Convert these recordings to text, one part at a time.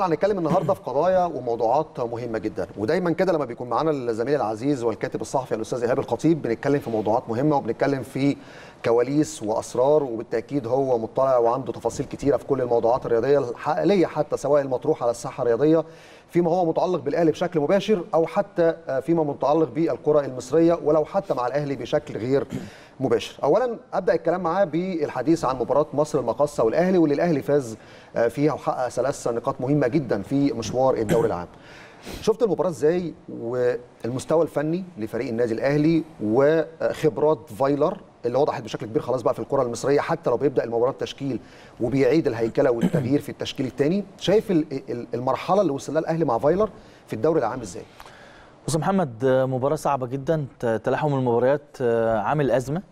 طبعا هنتكلم النهارده في قضايا وموضوعات مهمه جدا، ودايما كده لما بيكون معانا الزميل العزيز والكاتب الصحفي الاستاذ إيهاب الخطيب بنتكلم في موضوعات مهمه وبنتكلم في كواليس واسرار، وبالتاكيد هو مطلع وعنده تفاصيل كتيره في كل الموضوعات الرياضيه الحقيقيه حتى سواء المطروح على الساحه الرياضيه فيما هو متعلق بالاهلي بشكل مباشر او حتى فيما متعلق بالكره المصريه ولو حتى مع الاهلي بشكل غير مباشر. اولا ابدا الكلام معاه بالحديث عن مباراه مصر المقاصه والاهلي واللي الاهلي فاز فيها وحقق 3 نقاط مهمه جدا في مشوار الدوري العام. شفت المباراه ازاي والمستوى الفني لفريق النادي الاهلي وخبرات فايلر اللي وضحت بشكل كبير خلاص بقى في الكره المصريه حتى لو بيبدا المباراه تشكيل وبيعيد الهيكله والتغيير في التشكيل الثاني. شايف المرحله اللي وصل لها الاهلي مع فايلر في الدوري العام ازاي؟ بص محمد، مباراه صعبه جدا، تلاحم المباريات عامل ازمه،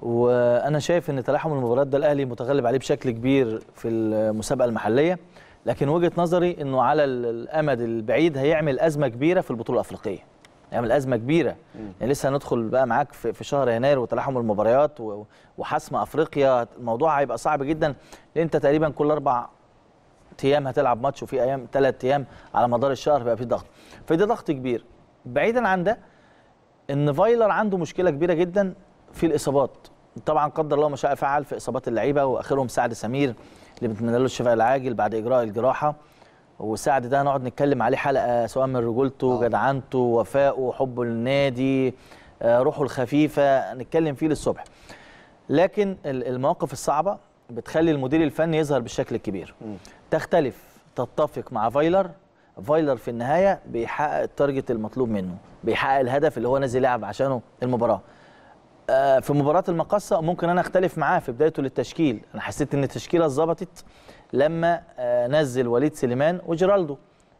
وانا شايف ان تلاحم المباريات ده الاهلي متغلب عليه بشكل كبير في المسابقه المحليه، لكن وجهه نظري انه على الامد البعيد هيعمل ازمه كبيره في البطوله الافريقيه، يعمل ازمه كبيره. يعني لسه هندخل بقى معاك في شهر يناير وتلاحم المباريات وحسم افريقيا، الموضوع هيبقى صعب جدا لان انت تقريبا كل 4 ايام هتلعب ماتش، وفي ايام 3 ايام على مدار الشهر بقى في ضغط، فده ضغط كبير. بعيدا عن ده، ان فايلر عنده مشكله كبيره جدا في الاصابات، طبعا قدر الله ما شاء فعل في اصابات اللعيبه، واخرهم سعد سمير اللي بنتمنى له الشفاء العاجل بعد اجراء الجراحه. وسعد ده هنقعد نتكلم عليه حلقه سواء من رجولته، جدعنته، وفائه، حبه للنادي، روحه الخفيفه، نتكلم فيه للصبح. لكن المواقف الصعبه بتخلي المدير الفني يظهر بالشكل الكبير. تختلف، تتفق مع فايلر في النهايه بيحقق التارجت المطلوب منه، بيحقق الهدف اللي هو نازل يلعب عشانه المباراه. في مباراه المقاصه ممكن انا اختلف معاه في بدايته للتشكيل، انا حسيت ان التشكيله اتظبطت لما نزل وليد سليمان وجيرالدو،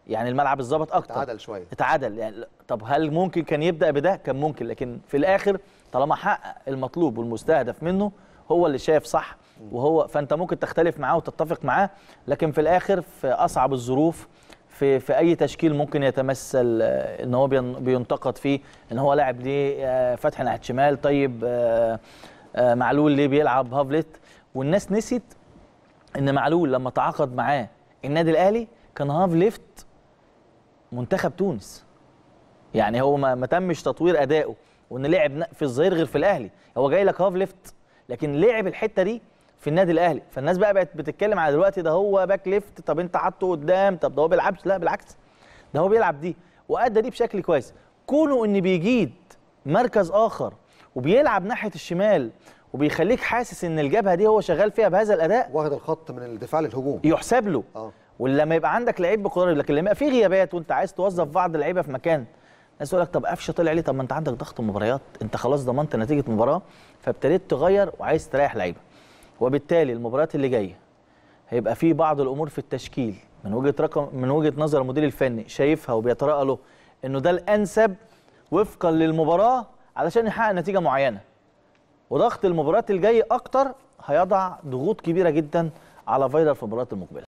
يعني الملعب اتظبط اكتر، اتعدل شويه، اتعدل. يعني طب هل ممكن كان يبدا بده؟ كان ممكن، لكن في الاخر طالما حقق المطلوب والمستهدف منه هو اللي شايف صح، وهو فانت ممكن تختلف معاه وتتفق معاه، لكن في الاخر في اصعب الظروف في اي تشكيل ممكن يتمثل ان هو بينتقد فيه ان هو لاعب ليه فتح ناحيه شمال، طيب معلول ليه بيلعب هافلت. والناس نسيت ان معلول لما تعاقد معاه النادي الاهلي كان هاف ليفت منتخب تونس، يعني هو ما تمش تطوير ادائه، وان لعب في الظهير غير في الاهلي، هو جاي لك هاف ليفت لكن لعب الحته دي في النادي الاهلي. فالناس بقى بقت بتتكلم على دلوقتي ده هو باك ليفت، طب انت حاطه قدام، طب ده هو بيلعبش، لا بالعكس ده هو بيلعب دي وادى دي بشكل كويس. كونه ان بيجيد مركز اخر وبيلعب ناحيه الشمال وبيخليك حاسس ان الجبهه دي هو شغال فيها بهذا الاداء، واخد الخط من الدفاع للهجوم، يحسب له. ولما يبقى عندك لعيب بقدره، لكن لما في غيابات وانت عايز توظف بعض اللعيبه في مكان، الناس تقول لك طب قفشه طلع ليه؟ طب ما انت عندك ضغط مباريات، انت خلاص ضمنت نتيجه مباراه، فابتديت تغير وعايز تريح لعيبه. وبالتالي المباريات اللي جايه هيبقى في بعض الامور في التشكيل من وجهه نظر المدير الفني شايفها وبيترأى له انه ده الانسب وفقا للمباراه علشان يحقق نتيجه معينه. وضغط المباريات الجايه اكتر هيضع ضغوط كبيره جدا على فايلر في المباريات المقبله.